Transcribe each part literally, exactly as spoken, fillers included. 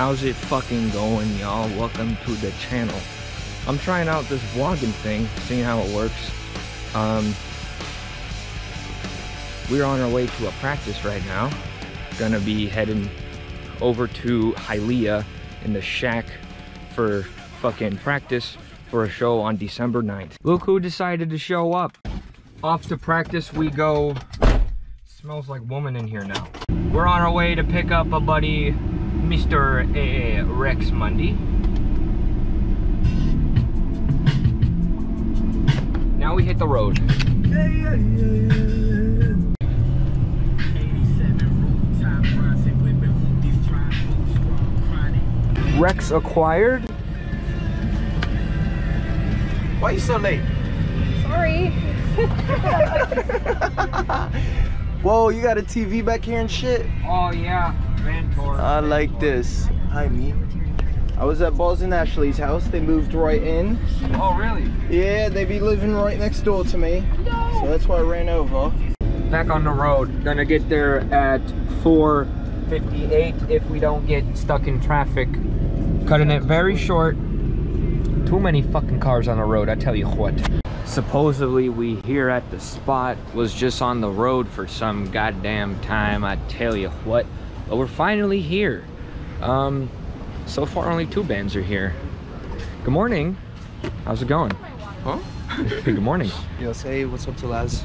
How's it fucking going, y'all? Welcome to the channel. I'm trying out this vlogging thing, seeing how it works. Um, we're on our way to a practice right now. Gonna be heading over to Hialeah in the shack for fucking practice for a show on December ninth. Look who decided to show up. Off to practice we go. Smells like woman in here now. We're on our way to pick up a buddy, Mister uh, Rex Mundy. Now we hit the road. Yeah, yeah, yeah, yeah. Rex acquired. Why are you so late? Sorry. Whoa, you got a T V back here and shit? Oh yeah. I like this. Hi, me. I was at Balls and Ashley's house. They moved right in. Oh, really? Yeah, they be living right next door to me. No. So that's why I ran over. Back on the road. Gonna get there at four fifty-eight if we don't get stuck in traffic. Cutting it very short. Too many fucking cars on the road, I tell you what. Supposedly we here at the spot was just on the road for some goddamn time, I tell you what. But we're finally here. Um, so far only two bands are here. Good morning. How's it going? Huh? Good morning. Yes, hey, what's up to lads?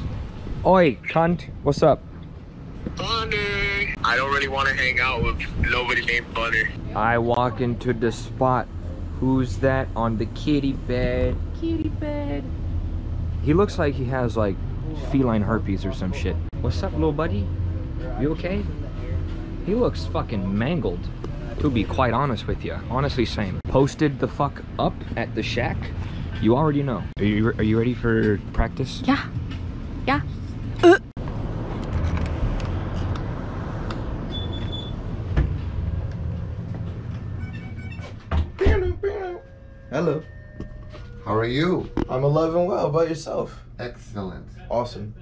Oi, cunt, what's up? Butter. I don't really want to hang out with nobody named Butter. I walk into the spot. Who's that on the kitty bed? Kitty bed. He looks like he has like feline herpes or some shit. What's up, little buddy? You okay? He looks fucking mangled, to be quite honest with you. Honestly, same. Posted the fuck up at the shack. You already know. Are you are you ready for practice? Yeah. Yeah. Uh. Hello. How are you? I'm alive and well. How about yourself? Excellent. Awesome.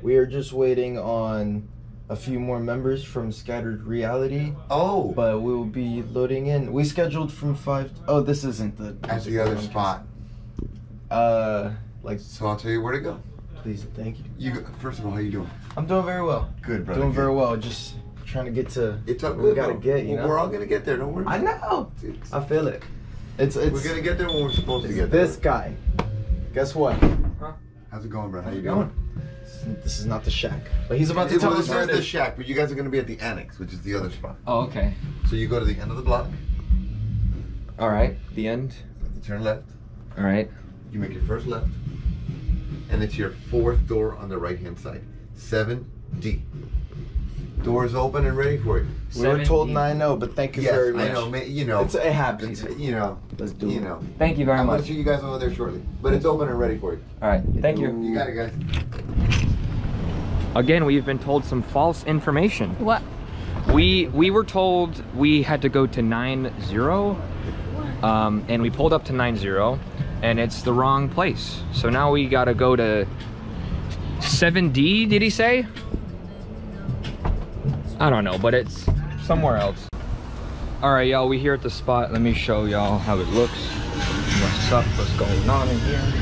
We are just waiting on a few more members from Scattered Reality. Oh! But we'll be loading in. We scheduled from five... Oh, this isn't the... At the other spot. Uh, like... So I'll tell you where to go. Please, thank you. You First of all, how you doing? I'm doing very well. Good, brother. Doing good. very well. Just trying to get to... It's up we gotta though. get, you know? We're all gonna get there, don't worry. I know! It's, I feel it. It's, it's... We're gonna get there when we're supposed to get there. This guy. Guess what? Huh? How's it going, bro? How, how you doing? Going? This is not the shack, but he's about to tell us where it is. This is the shack, but you guys are going to be at the annex, which is the other spot. Oh, okay. So you go to the end of the block. All right, the end. Turn left. All right. You make your first left, and it's your fourth door on the right-hand side, seven D. Doors open and ready for you. We were told nine oh, but thank you yes, very much. I know, you know. It's, it happens. You know. Let's do it. You know. Thank you very much. I'm going to see you guys over there shortly, but it's open and ready for you. All right. Thank you. You got it, guys. Again, we've been told some false information. What? We we were told we had to go to nine zero, um, and we pulled up to nine zero, and it's the wrong place. So now we gotta go to seven D, did he say? I don't know, but it's somewhere else. All right, y'all, we here at the spot. Let me show y'all how it looks. What's up, what's going on in here?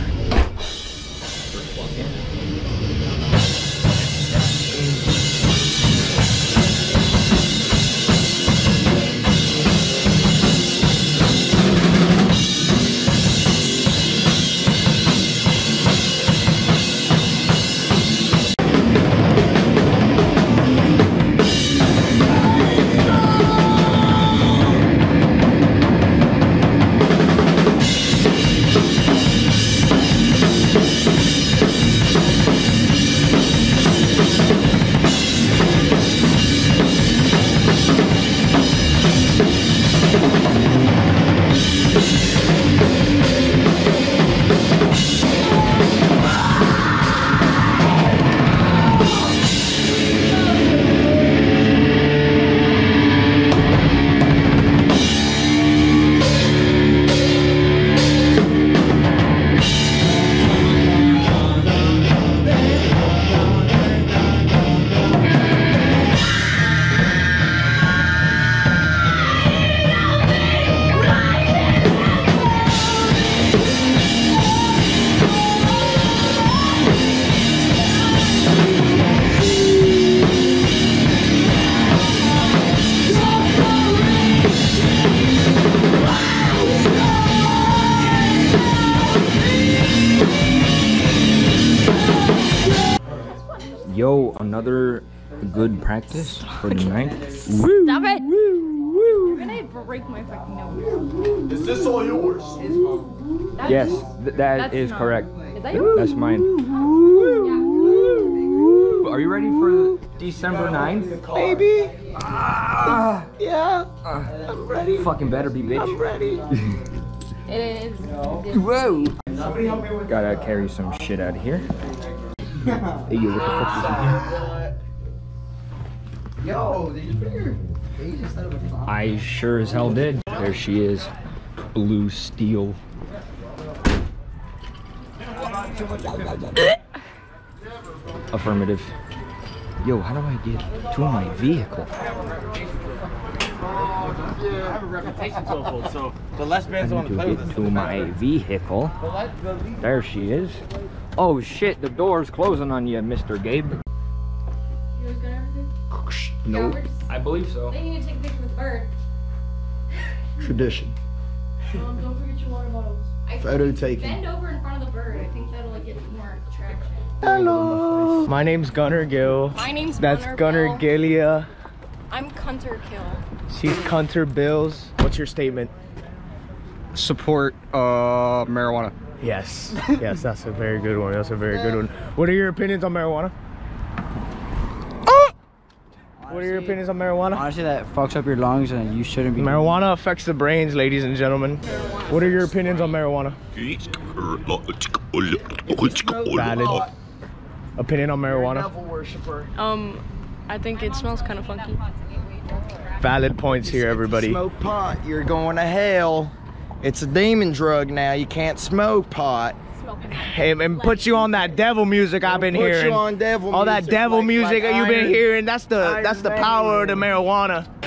Yo, another good practice for tonight. Woo, Stop it! Woo, woo. You're gonna break my fucking nose. Is this all yours? That yes, th that is not. correct. Is that yours? That's mine. Oh, yeah. Are you ready for December ninth? Baby! Ah, yeah, uh, I'm ready. Fucking better be, bitch. I'm ready. It is. Whoa! Gotta carry some shit out of here. Hey, yo, what the fuck is Yo, did you put your face instead of a phone? I sure as hell did. There she is. Blue steel. Affirmative. Yo, how do I get to my vehicle? I have a reputation to uphold, so the less bands I want to play with us. To my vehicle. There she is. Oh shit, the door's closing on you, Mister Gabe. You guys got everything? No. Yeah, just, I believe so. Then you need to take a picture with Bird. Tradition. Um, don't forget your water bottles. I Photo taking. Bend over in front of the bird. I think that'll like, get more traction. Hello. My name's Gunnar Gill. My name's That's Gunnar Gill. That's Gunnar Gilia. I'm Cunter Kill. She's Cunter Bills. What's your statement? Support uh, marijuana. Yes. Yes, that's a very good one. That's a very good one. What are your opinions on marijuana? Oh! Honestly, what are your opinions on marijuana? Honestly, that fucks up your lungs and you shouldn't be... Marijuana affects the brains, ladies and gentlemen. Marijuana what are your opinions on marijuana? Valid. Opinion on marijuana? Devil worshiper. Um... I think it smells kind of funky. Valid points here, everybody. If you smoke pot, you're going to hell. It's a demon drug now. You can't smoke pot. And, and put you on that devil music I've been hearing. Put you on devil music. All that devil music you've been hearing. That's the that's the power of the marijuana.